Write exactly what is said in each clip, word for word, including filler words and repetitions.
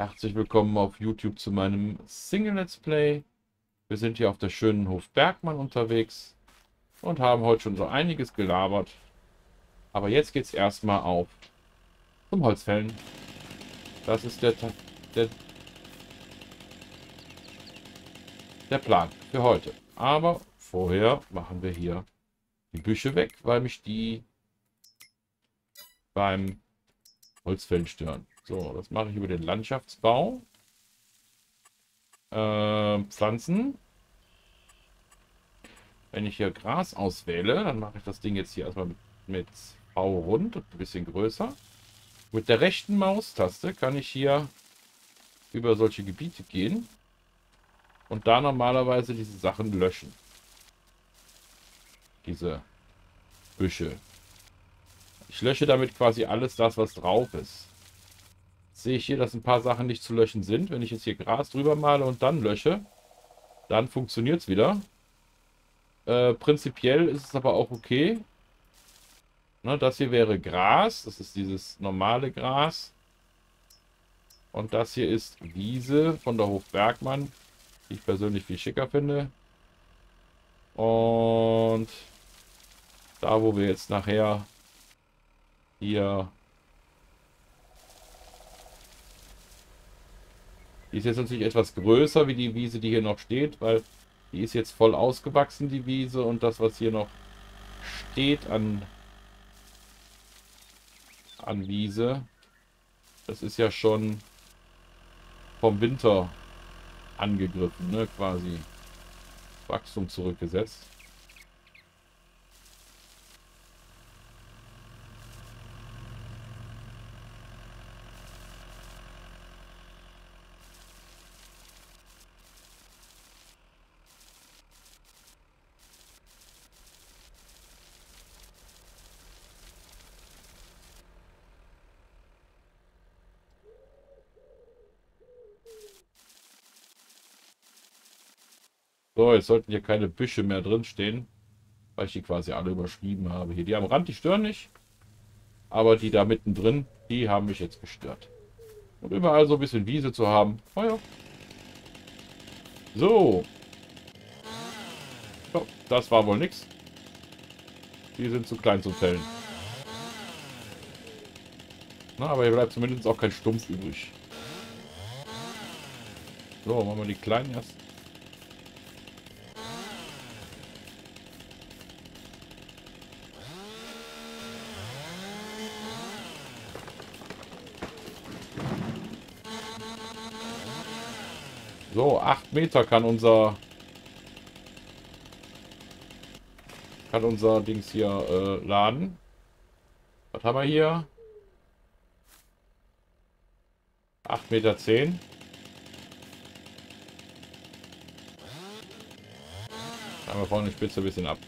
Herzlich willkommen auf YouTube zu meinem Single Let's Play. Wir sind hier auf der schönen Hof Bergmann unterwegs und haben heute schon so einiges gelabert. Aber jetzt geht es erstmal auf zum Holzfällen. Das ist der, der, der Plan für heute. Aber vorher machen wir hier die Büsche weg, weil mich die beim Holzfällen stören. So, das mache ich über den Landschaftsbau. Äh, Pflanzen. Wenn ich hier Gras auswähle, dann mache ich das Ding jetzt hier erstmal mit, mit V rund und ein bisschen größer. Mit der rechten Maustaste kann ich hier über solche Gebiete gehen und da normalerweise diese Sachen löschen. Diese Büsche. Ich lösche damit quasi alles das, was drauf ist. Sehe ich hier, dass ein paar Sachen nicht zu löschen sind. Wenn ich jetzt hier Gras drüber male und dann lösche, dann funktioniert es wieder. Äh, prinzipiell ist es aber auch okay. Ne, das hier wäre Gras. Das ist dieses normale Gras. Und das hier ist Wiese von der Hof Bergmann, die ich persönlich viel schicker finde. Und da, wo wir jetzt nachher hier... Die ist jetzt natürlich etwas größer wie die Wiese, die hier noch steht, weil die ist jetzt voll ausgewachsen, die Wiese. Und das, was hier noch steht an, an Wiese, das ist ja schon vom Winter angegriffen, ne? Quasi Wachstum zurückgesetzt. So, jetzt sollten hier keine Büsche mehr drin stehen, weil ich die quasi alle überschrieben habe. Hier die am Rand, die stören nicht, aber die da mittendrin, die haben mich jetzt gestört. Und überall so ein bisschen Wiese zu haben. Oh ja. So. Oh, das war wohl nichts. Die sind zu klein zum Fällen. Na, aber hier bleibt zumindest auch kein Stumpf übrig. So, machen wir die kleinen erst. So, acht Meter kann unser kann unser Dings hier äh, laden. Was haben wir hier? acht Meter zehn. Da haben wir vorne die Spitze ein bisschen ab.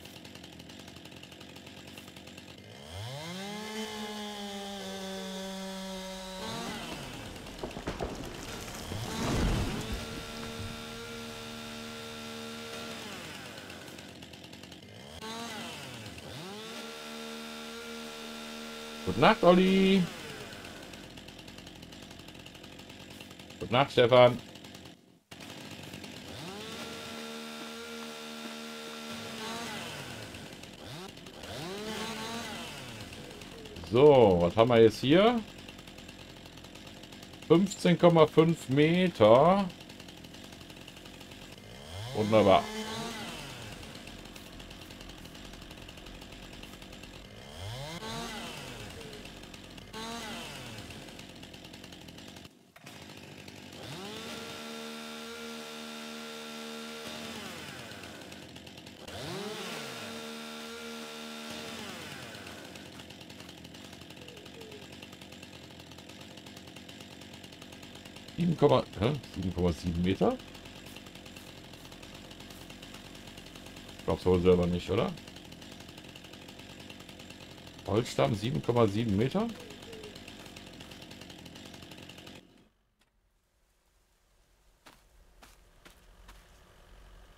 Gute Nacht, Olli. Gute Nacht, Stefan. So, was haben wir jetzt hier? fünfzehn Komma fünf Meter. Wunderbar. sieben Komma sieben Meter? Ich glaube es wohl selber nicht, oder? Holzstamm sieben Komma sieben Meter?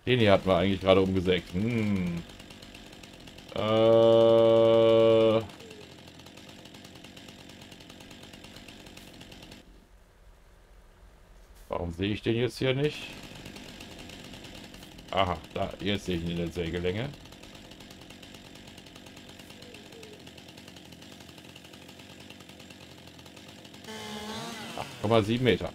Den hier hatten wir eigentlich gerade umgesägt. Hm. Äh... Warum sehe ich den jetzt hier nicht? Aha, da, jetzt sehe ich ihn in der Sägelänge. acht Komma sieben Meter.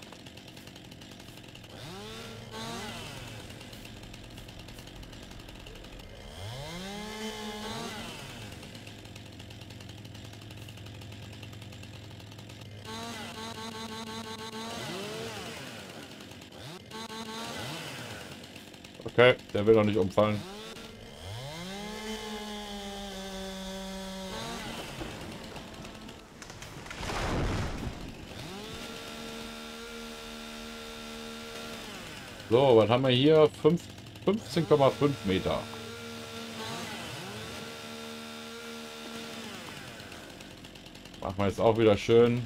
Okay, der will doch nicht umfallen. So, was haben wir hier? fünfzehn Komma fünf Meter. Machen wir jetzt auch wieder schön.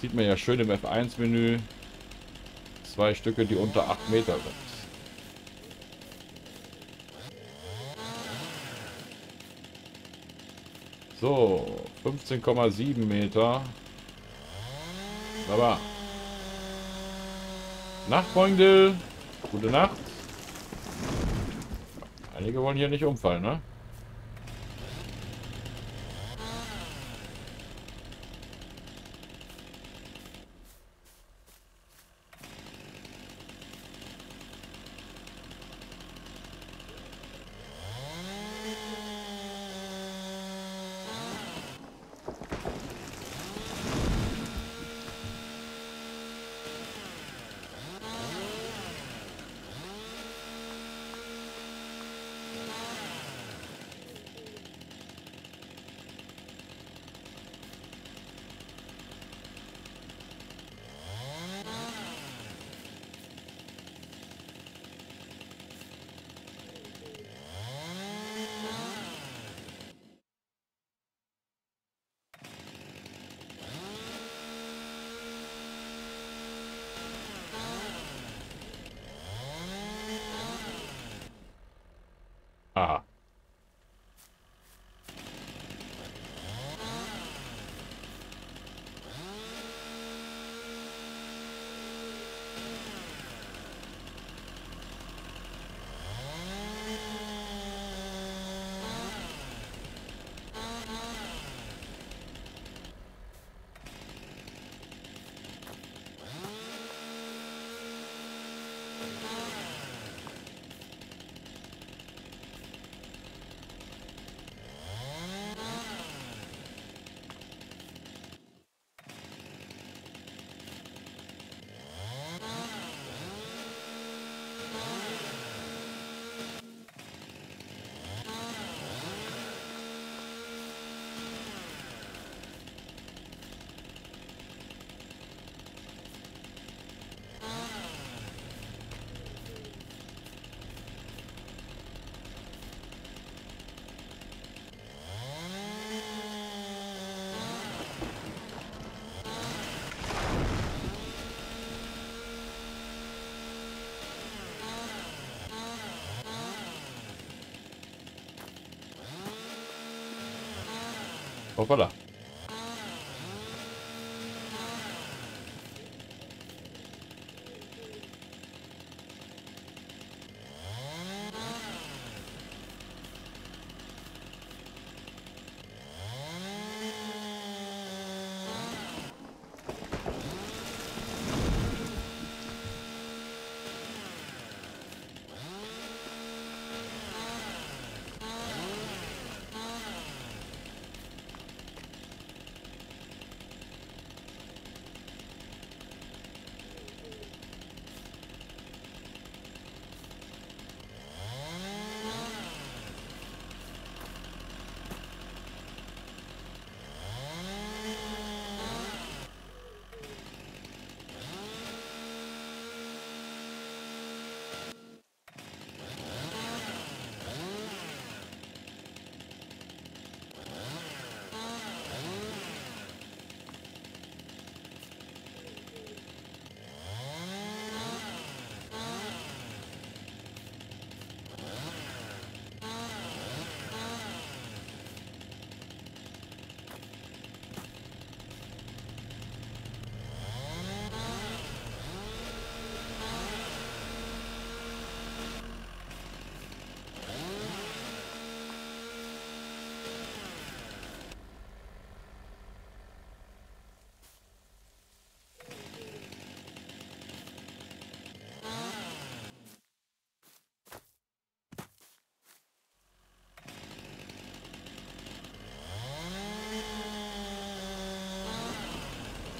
Sieht man ja schön im F eins Menü. Zwei Stücke, die unter acht Meter sind. So, fünfzehn Komma sieben Meter. Aber Nacht, Freunde. Gute Nacht. Einige wollen hier nicht umfallen, ne? Aha. Hoppala.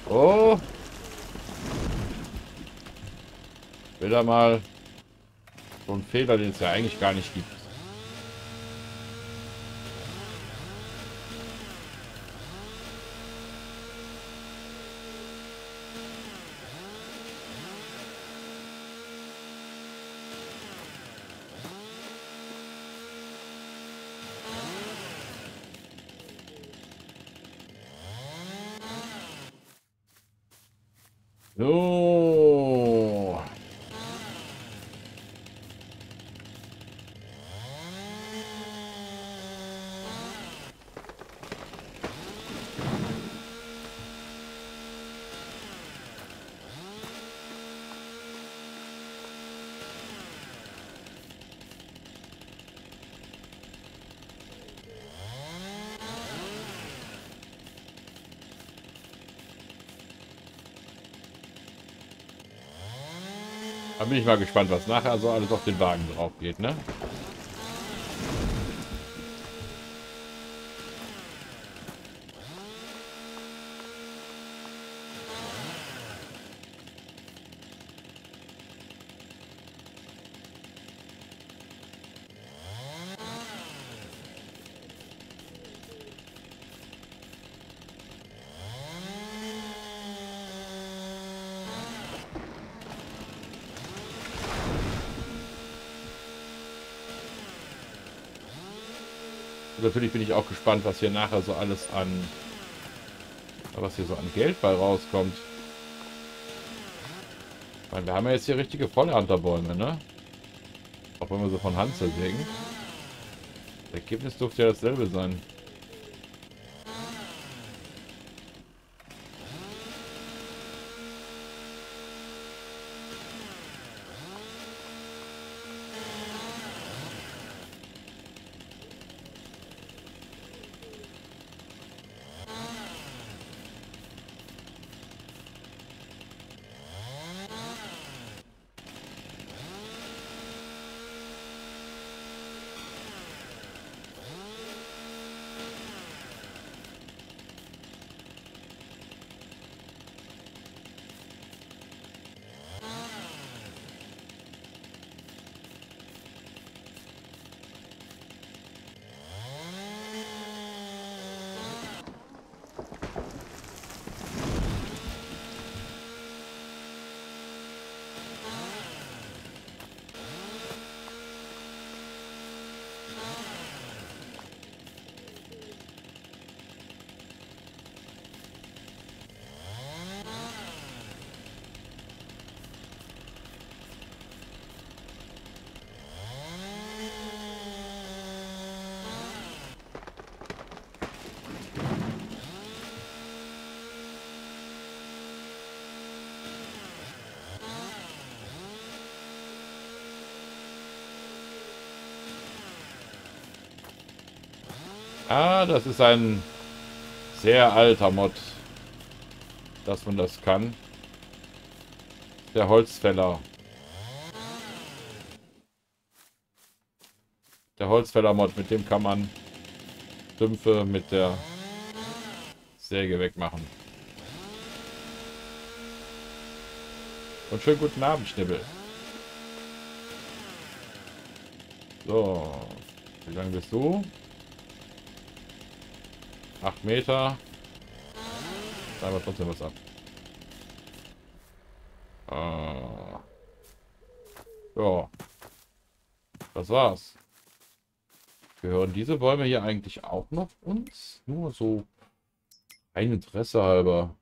Oh. Wieder mal so ein Fehler, den es ja eigentlich gar nicht gibt. So. Da bin ich mal gespannt, was nachher so alles auf den Wagen drauf geht, ne? Natürlich bin ich auch gespannt, was hier nachher so alles an, was hier so an Geld bei rauskommt. Ich meine, wir haben ja jetzt hier richtige Vollernterbäume, ne? Auch wenn wir so von Hand zersägen. Das Ergebnis dürfte ja dasselbe sein. Ah, das ist ein sehr alter Mod, dass man das kann. Der Holzfäller. Der Holzfäller Mod, mit dem kann man Stümpfe mit der Säge wegmachen. Und schönen guten Abend, Schnibbel. So, wie lange bist du? acht Meter. Da haben wir trotzdem was ab. Ah. Ja. Das war's. Gehören diese Bäume hier eigentlich auch noch uns? Nur so ein Interesse halber.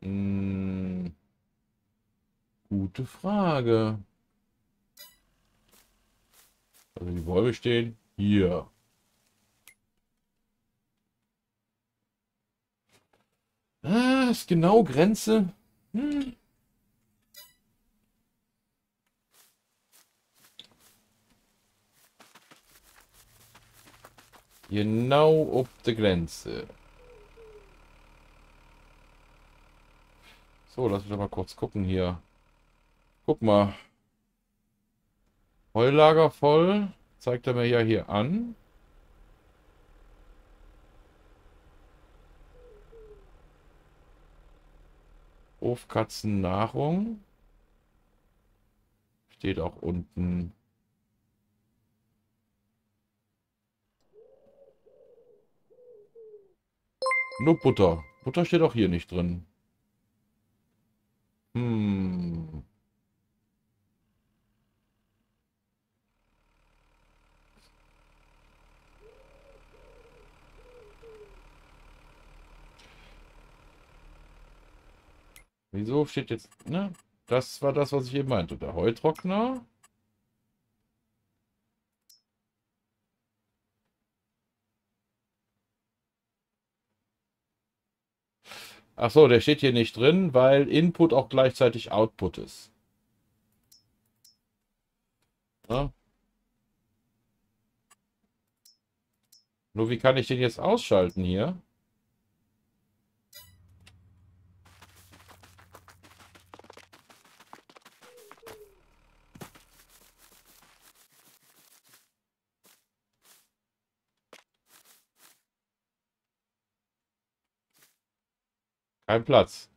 Hm. Gute Frage. Also die Bäume stehen hier. Ah, ist genau Grenze. Hm. Genau ob der Grenze. So, lass mich doch mal kurz gucken hier. Guck mal. Heulager voll, zeigt er mir ja hier an. Hofkatzennahrung. Steht auch unten. Nur Butter. Butter steht auch hier nicht drin. Hm. Wieso steht jetzt, ne? Das war das, was ich eben meinte. Der Heutrockner. Ach so, der steht hier nicht drin, weil Input auch gleichzeitig Output ist. Ja. Nur wie kann ich den jetzt ausschalten hier? Kein Platz.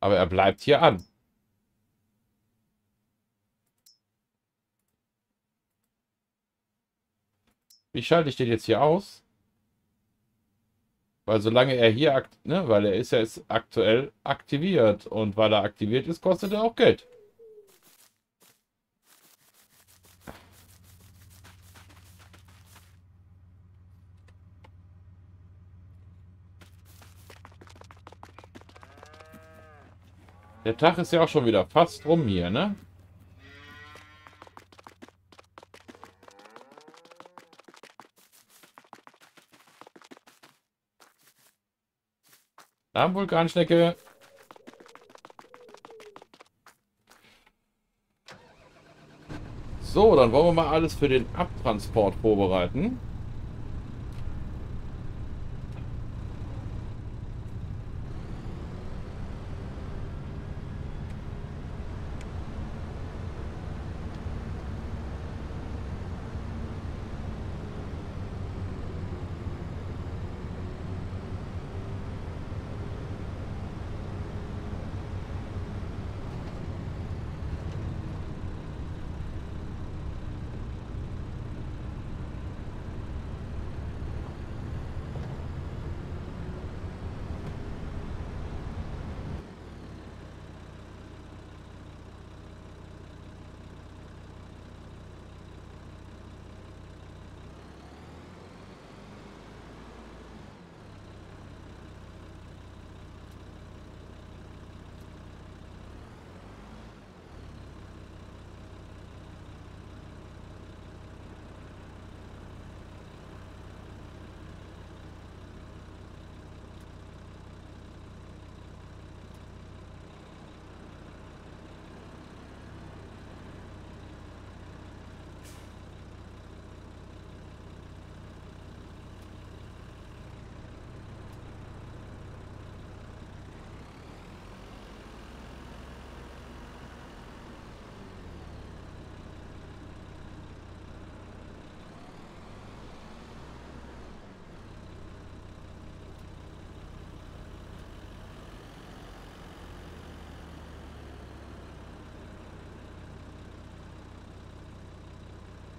Aber er bleibt hier an. Wie schalte ich den jetzt hier aus? Weil solange er hier, ne, weil er ist ja jetzt aktuell aktiviert. Und weil er aktiviert ist, kostet er auch Geld. Der Tag ist ja auch schon wieder fast rum hier, ne? Da, Vulkanschnecke. So, dann wollen wir mal alles für den Abtransport vorbereiten.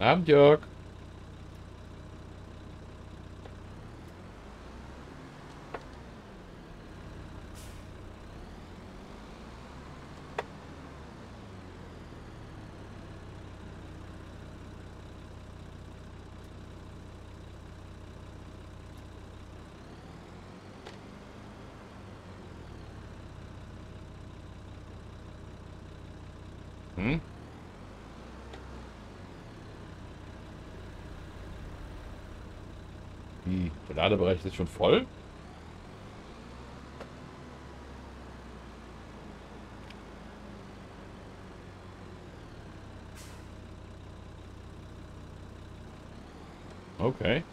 Abend, Jörg. Hm? Der Ladebereich ist schon voll. Okay.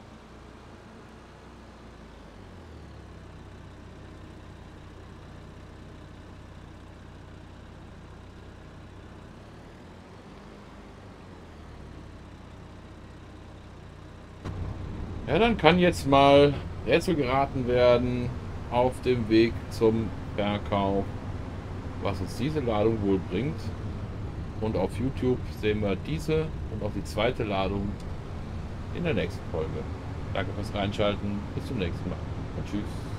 Ja, dann kann jetzt mal Rätsel geraten werden auf dem Weg zum Verkauf. was uns diese Ladung wohl bringt. Und auf YouTube sehen wir diese und auch die zweite Ladung in der nächsten Folge. Danke fürs Reinschalten. Bis zum nächsten Mal. Und tschüss.